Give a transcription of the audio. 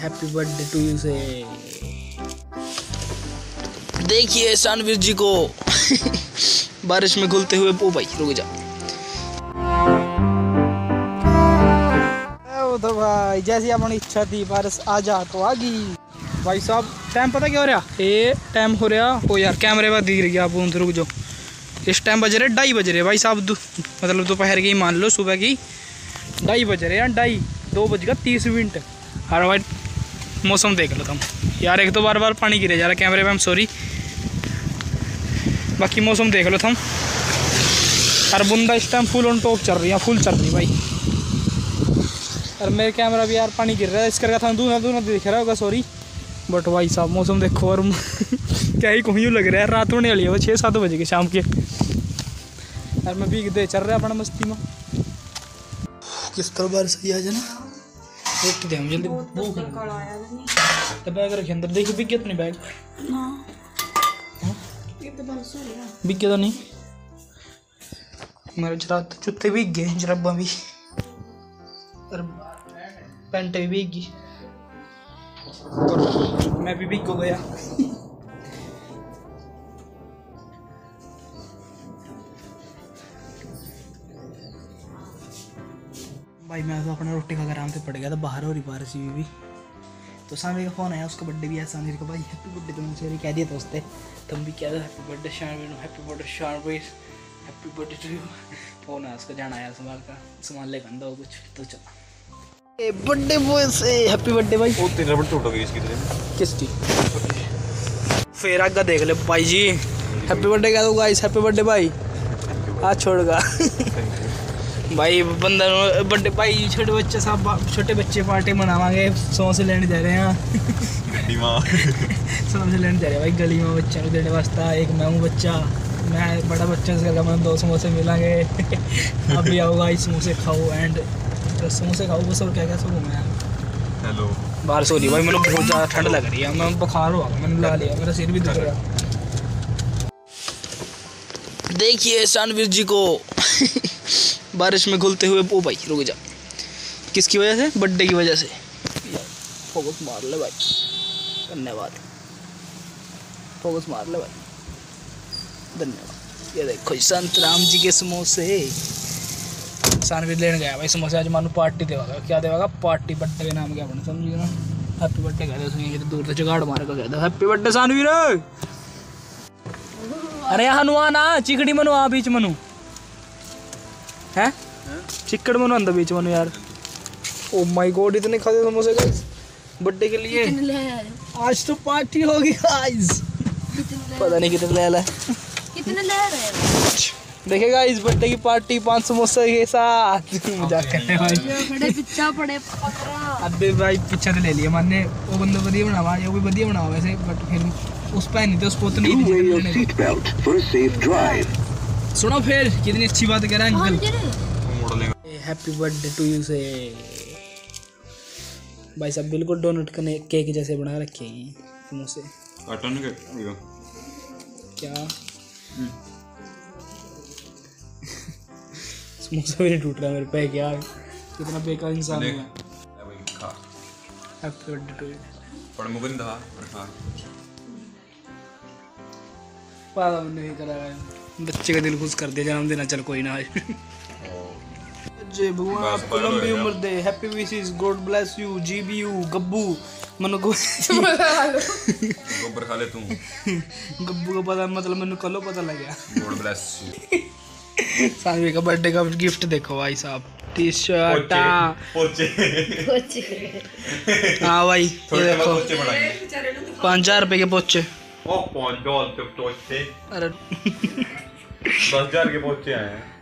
Happy birthday to you से। देखिए शानवीर जी को बारिश में घुलते हुए। ओ भाई रुक जा। ओ तो भाई जैसी अपनी इच्छा थी, बारिश आ जा तो आ गई। भाई साहब टाइम पता क्या हो रहा है? टाइम हो रहा ओ यार कैमरे पर दिख रही है आप उन। रुक जाओ, इस टाइम बज रहे 2:30 बज रहे भाई साहब। मतलब दोपहर के ही मान लो, सुबह की 2:30 बज रहे यार। 2:30, 2:30 और भाई मौसम देख लो तुम यार। एक तो बार बार पानी गिरे जा रहा कैमरे में, हम सॉरी। बाकी मौसम देख लो तुम यार। बुंदा इस टाइम फुल ऑन टॉप चल रही है, फुल चल रही भाई। और मेरे कैमरा भी यार पानी गिर रहा है, इस करके तुम दूर दूर दिख रहा होगा, सॉरी। बट भाई साहब मौसम देखो और क्या ही कुछ लग रहा है। रात होने वाली है 6-7 बजे के शाम के। यार मैं भीग दे चल रहा है अपना मस्ती में। किस तरह बारिश आई आज ना, रोटी दे हम जल्दी। भूख तो बैग रखे अंदर, देखिए बिक गया तो नहीं बैग। बिक गया तो नहीं मेरे, जरा जूते बिक गए, जराबा भी और पैंट भी बिक गई और मैं भी बिक गया। भाई मैं तो अपना रोटी खाकर आराम से पड़ गया था। बाहर हो रही बारिश भी तो शानवीर का फ़ोन आया, उसका बर्थडे भी आया शानवीर का। भाई हैप्पी बर्थडे तुम मुझे कह दिया दोस्ते, तुम भी कह दो happy birthday Shanveer, happy birthday Shanveer, happy birthday to you. Phone आया उसका, जाना आया संभाल का, संभाल ले गंदा हो कुछ तो चला। ए बर्थडे बॉय से हैप्पी बर्थडे भाई। वो तेरा बर्थडे टूट गई इसकी तरह किसकी फेरा का देख ले भाई जी। हैप्पी बर्थडे कह दो गाइस, हैप्पी बर्थडे भाई। आज छोड़गा भाई बंदा बर्थडे भाई। छोटे बच्चे साहब, छोटे बच्चे पार्टी मनावांगे। सौ से लेने जा रहे हैं, 100 से लेने जा रहे हैं भाई गली में बच्चा को देने वास्ता। एक मैं हूँ बच्चा, मैं बड़ा बच्चा से मन 2 समोसे मिलेंगे। आप भी आओगा, इस समोसे खाओ एंड समोसे खाओ बस। और क्या क्या सब घूमे। हेलो बारिश हो रही भाई, मतलब बहुत ज़्यादा ठंड लग रही है। मैं बुखार हुआ, मैंने बुला लिया, मेरा सिर भी दुख रहा। देखिए शानवीर जी को बारिश में घुलते हुए। ओ भाई रुक जा। किसकी वजह से? बर्थडे की वजह से। फोकस मार ले भाई, धन्यवाद। फोकस मार ले भाई, धन्यवाद। ये देखो संत राम जी के समोसे। शानवीर लेने गया भाई समोसे। आज मानो पार्टी देगा, क्या देगा? पार्टी बर्थडे के नाम क्या बने समझिए ना। हैप्पी बर्थडे कह दो, दूर से जुगाड़ मारे का कह दो हैप्पी बर्थडे शानवीर। अरे हनुमान आ चिकड़ी मनु आ बीच मनु है चिकड़ मनो अंदर बीच मनो यार। ओ माय गॉड इतने खाते समोसे गाइस बर्थडे के लिए। आज तो पार्टी होगी गाइस, पता नहीं कितने ले आया, कितने ले आया देखिए गाइस। बर्थडे की पार्टी 5 समोसे के साथ। मजाक कर रहे भाई, बड़े पिछा पड़े पकड़ा। अबे भाई पिछा तो ले लिया माने। वो बंदा बढ़िया बनावा, ये भी बढ़िया बनावा वैसे, बट फिर उस पे नहीं थे, उसको तो नहीं थे। सुनो फिर कितनी अच्छी बात कर रहा है uncle. Happy birthday to you से भाई साहब। बिल्कुल डोनट केक जैसे बना रखे हैं समोसे। क्या समोसा भी टूट रहा मेरे पे, क्या कितना बेकार इंसान है। Happy birthday to you. पागल नहीं करा, बच्चे का दिल खुश कर दिया। जन्म देना चल कोई ना आज। जय भगवान आपको लंबी उम्र दे। Happy wishes, God bless you. GBU Gabbu Manu को गोबर खा ले तू। गब्बू का पता मतलब मनु कलो पता लग गया। God bless you. शानवीर का बर्थडे का गिफ्ट देखो भाई साहब, टी-शर्ट पोचे पोचे। हां भाई ये देखो 5000 रुपए के पोचे। ओ 5000 के पोचे, अरे 10000 के पोचे आए हैं।